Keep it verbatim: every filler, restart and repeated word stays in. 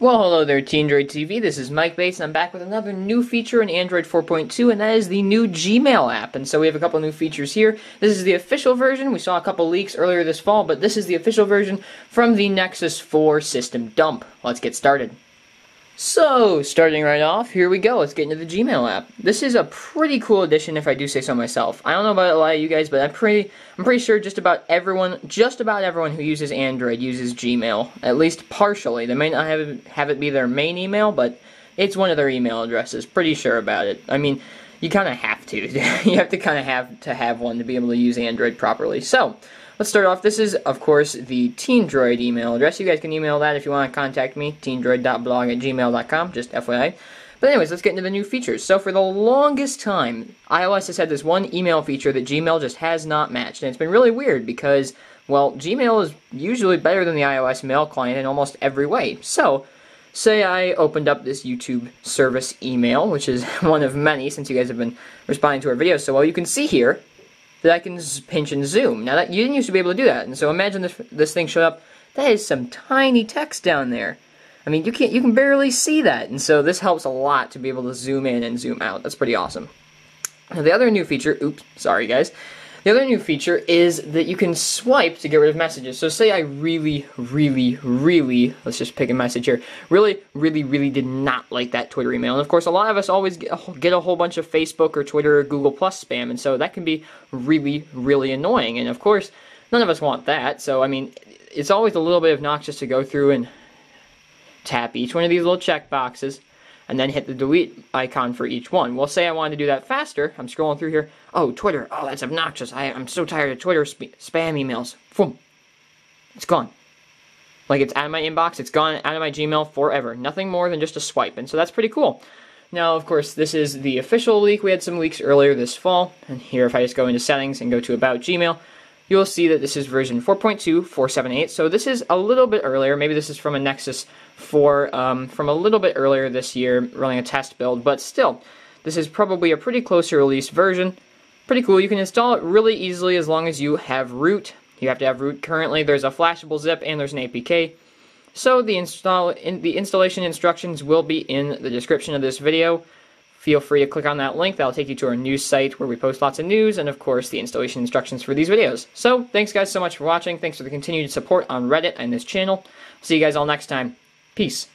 Well, hello there, TeenDroid T V. This is Mike Bates, and I'm back with another new feature in Android four point two, and that is the new Gmail app. And so we have a couple new features here. This is the official version. We saw a couple leaks earlier this fall, but this is the official version from the Nexus four system dump. Let's get started. So, starting right off, here we go. Let's get into the Gmail app. This is a pretty cool addition, if I do say so myself. I don't know about a lot of you guys, but I'm pretty, I'm pretty sure just about everyone, just about everyone who uses Android uses Gmail, at least partially. They may not have it, have it be their main email, but it's one of their email addresses. Pretty sure about it. I mean, you kind of have to. You have to kind of have to have one to be able to use Android properly. So, let's start off. This is, of course, the TeenDroid email address. You guys can email that if you want to contact me, teendroid dot blog at gmail dot com, just F Y I. But anyways, let's get into the new features. So for the longest time, iOS has had this one email feature that Gmail just has not matched. And it's been really weird because, well, Gmail is usually better than the iOS mail client in almost every way. So, say I opened up this YouTube service email, which is one of many since you guys have been responding to our videos so well. You can see here that I can pinch and zoom. Now, that you didn't used to be able to do that, and so imagine this this thing showed up. That is some tiny text down there. I mean, you can't you can barely see that, and so this helps a lot to be able to zoom in and zoom out. That's pretty awesome. Now, the other new feature, oops, sorry guys. The other new feature is that you can swipe to get rid of messages. So say I really, really, really, let's just pick a message here, really, really, really did not like that Twitter email. And of course, a lot of us always get a whole bunch of Facebook or Twitter or Google Plus spam, and so that can be really, really annoying. And of course, none of us want that. So, I mean, it's always a little bit obnoxious to go through and tap each one of these little check boxes and then hit the delete icon for each one. Well, say I wanted to do that faster. I'm scrolling through here. Oh, Twitter. Oh, that's obnoxious. I, I'm so tired of Twitter sp spam emails. Boom. It's gone. Like, it's out of my inbox. It's gone out of my Gmail forever. Nothing more than just a swipe. And so that's pretty cool. Now, of course, this is the official leak. We had some leaks earlier this fall. And here, if I just go into settings and go to about Gmail, you'll see that this is version four point two four seven eight, so this is a little bit earlier. Maybe this is from a Nexus four, um, from a little bit earlier this year, running a test build, but still, this is probably a pretty close release version. Pretty cool. You can install it really easily as long as you have root. You have to have root currently. There's a flashable zip, and there's an A P K. So the, install, in, the installation instructions will be in the description of this video. Feel free to click on that link. That'll take you to our news site where we post lots of news and, of course, the installation instructions for these videos. So, thanks guys so much for watching. Thanks for the continued support on Reddit and this channel. See you guys all next time. Peace.